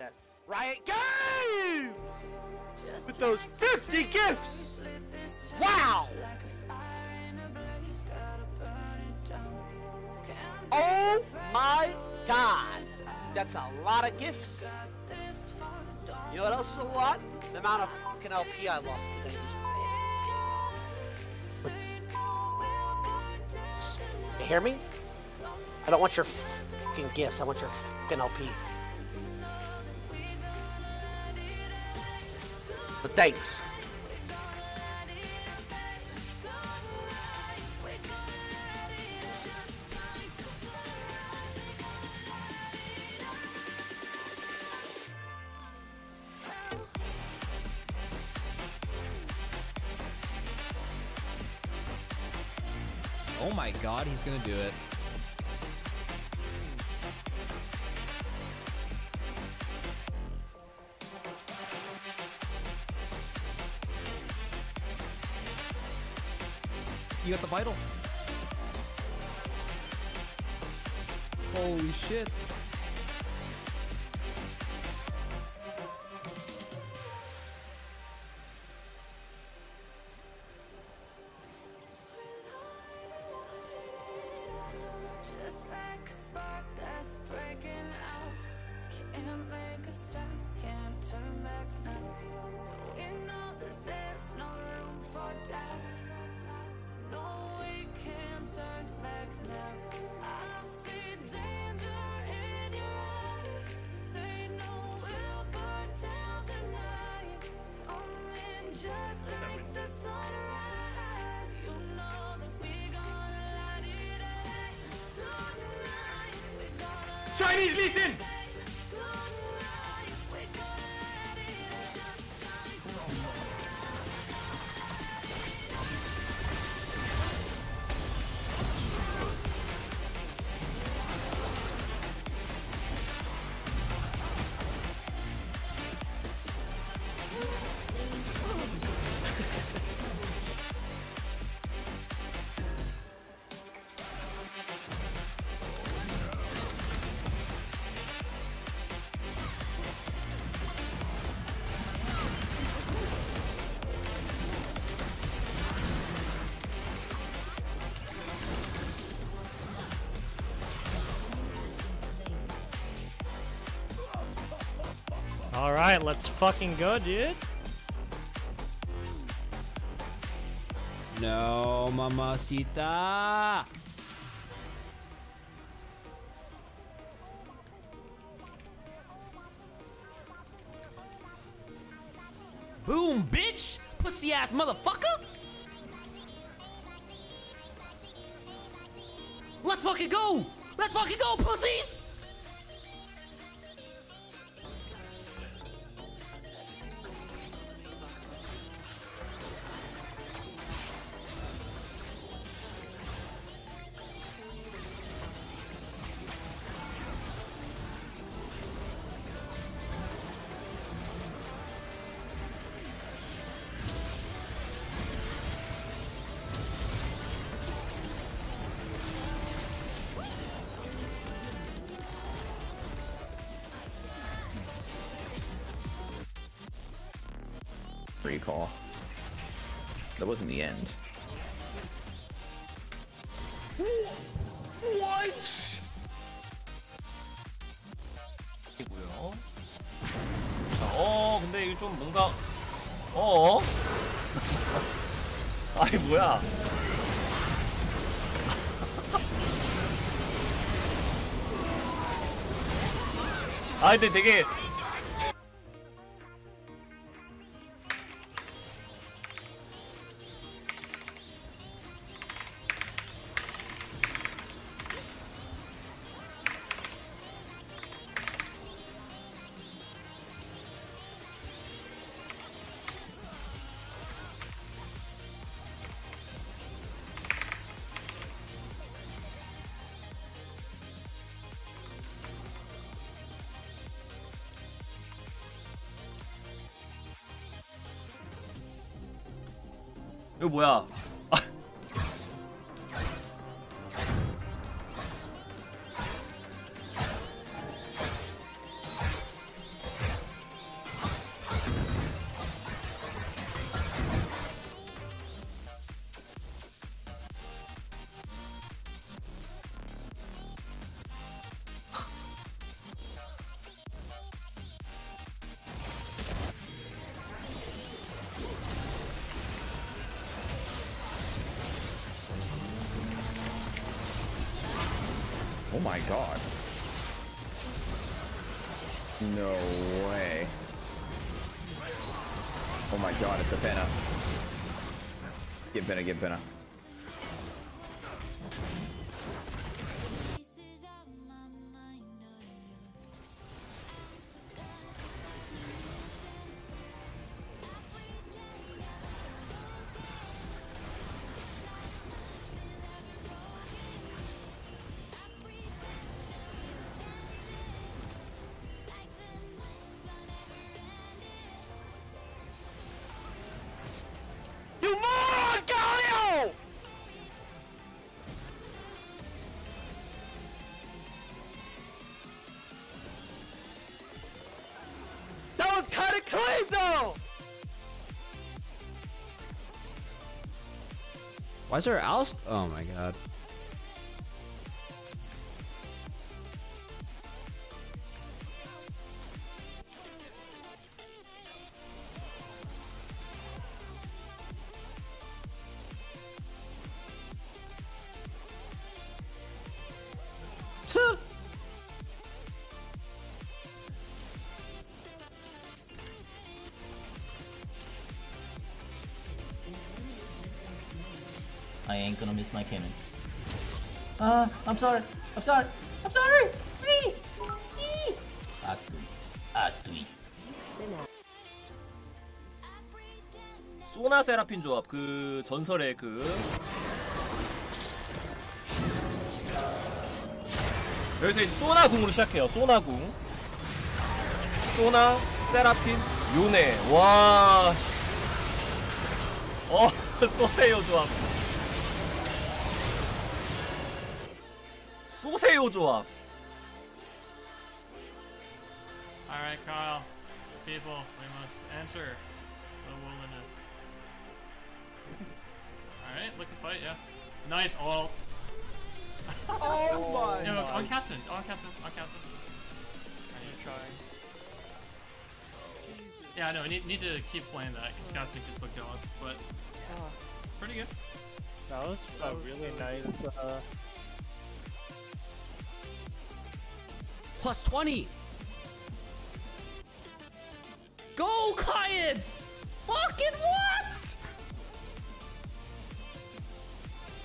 that Riot Games just with those 50 gifts. Wow! Oh my God, that's a lot of gifts. You know what else is a lot? The amount of fucking LP I lost today. You hear me? I don't want your fucking gifts. I want your fucking LP. But thanks. Oh my God, he's gonna do it. You got the vital. Holy shit. Just like a spark that's breaking out, can't make a stop, can't turn back now. We know that there's no room for doubt, no, we can't turn back now. I see danger in your eyes, they know we'll burn down the night, only just like the sunrise. You know that we gonna Chinese, listen! All right, let's fucking go, dude. No, mamacita. Boom, bitch. Pussy ass motherfucker. Let's fucking go. Let's fucking go, pussies. Recall. That wasn't the end. What? 이고요. 근데 이거 좀 뭔가 아니 뭐야? 아 근데 되게 이거 뭐야? Oh my god. No way. Oh my god, it's a Penna. Get Penna, get Penna. Why is there an oust? Oh my god. I ain't gonna miss my cannon. I'm sorry. I'm sorry. I'm sorry. Free. Atui. 소나 세라핀 조합 그 전설의 그 여기서 이제 소나궁으로 시작해요. 소나궁. 소나 세라핀 요네. 와. 쏘세요 조합. 쏘세요 조합. All right, Kyle. People, we must enter the wilderness. All right, look to fight, yeah. Nice ult. Oh my. No, on Cassin. On Cassin. On Cassin. Are you trying? Yeah, no, I need to keep playing that because Cassin just looked at us, but pretty good. That was a really nice. Plus 20! Go, Kyans! Fucking what?!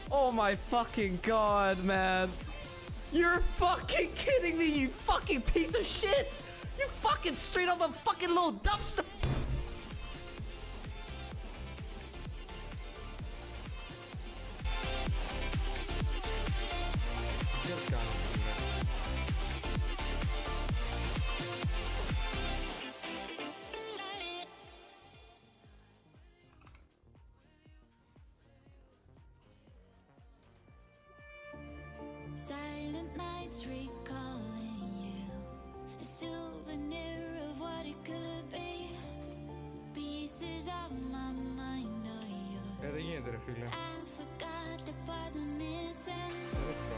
Oh my fucking god, man. You're fucking kidding me, you fucking piece of shit! You fucking straight up a fucking little dumpster! Silent nights recalling you, a souvenir of what it could be. Pieces of my mind are yours. I forgot that wasn't missing.